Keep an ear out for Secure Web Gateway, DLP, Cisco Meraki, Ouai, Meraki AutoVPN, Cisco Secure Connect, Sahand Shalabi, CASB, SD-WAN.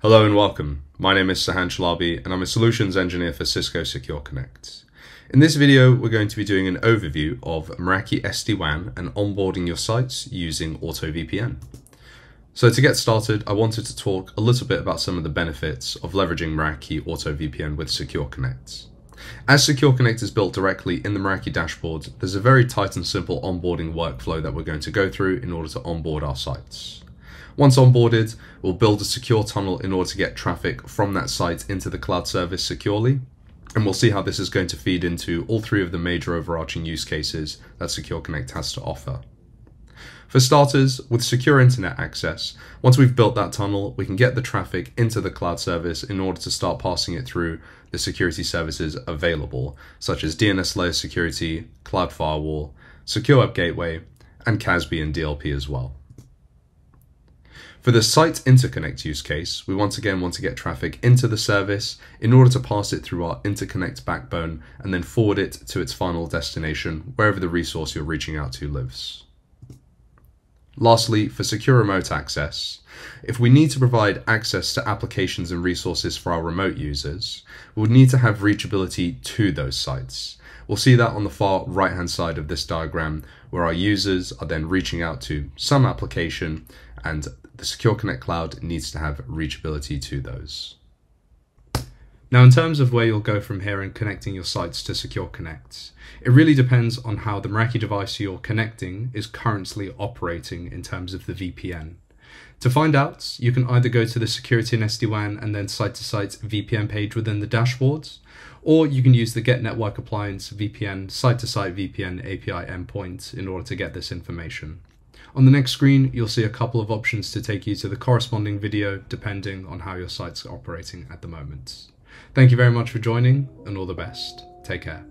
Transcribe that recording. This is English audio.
Hello and welcome. My name is Sahand Shalabi and I'm a Solutions Engineer for Cisco Secure Connect. In this video, we're going to be doing an overview of Meraki SD-WAN and onboarding your sites using AutoVPN. So to get started, I wanted to talk a little bit about some of the benefits of leveraging Meraki AutoVPN with Secure Connect. As Secure Connect is built directly in the Meraki dashboard, there's a very tight and simple onboarding workflow that we're going to go through in order to onboard our sites. Once onboarded, we'll build a secure tunnel in order to get traffic from that site into the cloud service securely, and we'll see how this is going to feed into all three of the major overarching use cases that Secure Connect has to offer. For starters, with secure internet access, once we've built that tunnel, we can get the traffic into the cloud service in order to start passing it through the security services available, such as DNS layer security, cloud firewall, Secure Web Gateway, and CASB and DLP as well. For the site interconnect use case, we once again want to get traffic into the service in order to pass it through our interconnect backbone and then forward it to its final destination, wherever the resource you're reaching out to lives. Lastly, for secure remote access, if we need to provide access to applications and resources for our remote users, we'll need to have reachability to those sites. We'll see that on the far right-hand side of this diagram, where our users are then reaching out to some application and the Secure Connect Cloud needs to have reachability to those. Now, in terms of where you'll go from here in connecting your sites to Secure Connect, it really depends on how the Meraki device you're connecting is currently operating in terms of the VPN. To find out, you can either go to the Security and SD-WAN and then Site-to-Site VPN page within the dashboards, or you can use the Get Network Appliance VPN Site-to-Site VPN API endpoint in order to get this information. On the next screen, you'll see a couple of options to take you to the corresponding video, depending on how your sites are operating at the moment. Thank you very much for joining, and all the best. Take care.